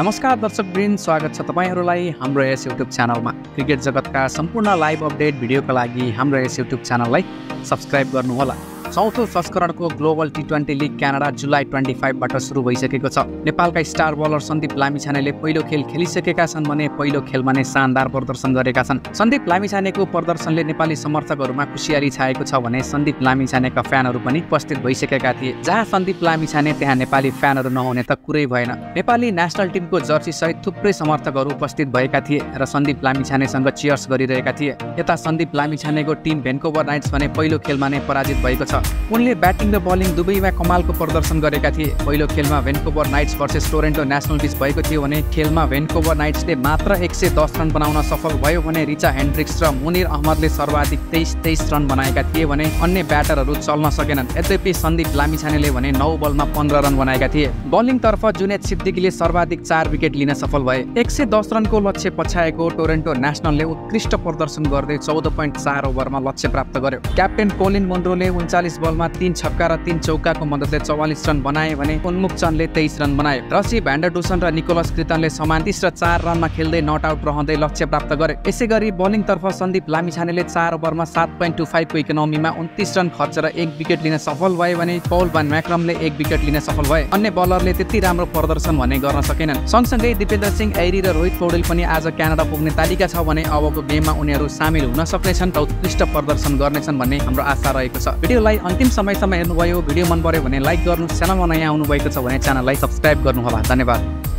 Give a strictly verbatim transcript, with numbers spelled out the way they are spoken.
नमस्कार दर्शक वृन्द, स्वागत छ तपाईहरुलाई हाम्रो यस YouTube च्यानलमा। क्रिकेट जगतका सम्पूर्ण लाइभ अपडेट भिडियोका लागि हाम्रो यस YouTube च्यानललाई सब्स्क्राइब गर्नुहोला। चौथो संस्करणको global T twenty league Canada जुलाई पच्चीस बाट सुरु भइसकेको छ। नेपालका स्टार बलर सन्दीप लामिछानेले पहिलो खेल खेलिसकेका छन् भने पहिलो खेलमा नै शानदार प्रदर्शन गरेका छन्। सन्दीप लामिछानेको प्रदर्शनले नेपाली समर्थकहरुमा खुशियाली छाएको छ भने सन्दीप लामिछानेका फ्यानहरु पनि उपस्थित भइसकेका थिए। जहाँ सन्दीप लामिछाने त्यहाँ नेपाली फ्यानहरु नहुने त कुरै भएन। नेपाली नेशनल टिमको जर्सी सहित थुप्रै समर्थकहरु उपस्थित भएका थिए र सन्दीप लामिछानेसँग चियर्स गरिरहेका थिए। यता सन्दीप लामिछानेको टिम भ्यान्कुभर नाइट्स भने पहिलो खेलमा नै पराजित भएको छ। उनले ब्याटिङ र बलिङ दुवैमा कमालको प्रदर्शन गरेका थिए। पहिलो खेलमा Vancouver Knights versus Toronto National बीच भएको थियो भने खेलमा भ्यान्कुभर नाइट्सले मात्र एक सय दस रन बनाउन सफल भयो भने रिचा हेन्ड्रिक्स र मुनिर अहमदले सर्वाधिक तेइस तेइस रन बनाएका थिए भने अन्य ब्याटरहरू चल्न सकेनन्। यद्यपि सन्दीप लामिछानेले भने नौ बलमा पन्ध्र रन बनाएका थिए। बलिङतर्फ जुनेद सिद्दिकीले सर्वाधिक चार विकेट लिन सफल भए। एक सय दस रनको लक्ष्य पछ्याएको टोरन्टो नेशनलले उत्कृष्ट प्रदर्शन गर्दै चौध पोइन्ट चार ओभरमा लक्ष्य प्राप्त गर्यो। क्याप्टेन कोलिन मोन्रोले चालीस बलमा तीन छक्का र तीन चौकाको मद्दतले चौवालीस रन बनाए भने उन्मुख चन्दले तेइस रन बनाए। रसी भ्यान्डरडुसन र निकोलस कृतनले समान तीस र चार रनमा खेल्दै नट आउट रहँदै लक्ष्य प्राप्त गरे। यसैगरी बलिङतर्फ सन्दीप लामिछानेले चार ओभरमा सात पोइन्ट दुई पाँच को इकोनोमीमा उन्तीस रन खर्चेर एक विकेट लिन सफल भए भने पौल भन म्याक्रमले एक विकेट लिन सफल भए। अन्य बलरले त्यति राम्रो प्रदर्शन भने गर्न सकेनन्। सँगसँगै दिपेन्द्र सिंह ऐरी र रोहित पौडेल पनि आज क्यानाडा पुग्ने तालिका छ भने अबको गेममा उनीहरू सामेल हुन सक्नेछन् र उत्कृष्ट प्रदर्शन गर्नेछन् भन्ने हाम्रो आशा रहेको छ। भिडियोलाई अन्तिम समयसम्म हेर्नुभयो, भिडियो मन पर्यो भने लाइक गर्नु, च्यानलमा नयाँ आउनुभएको छ भने च्यानललाई सब्स्क्राइब गर्नुहोला। धन्यवाद।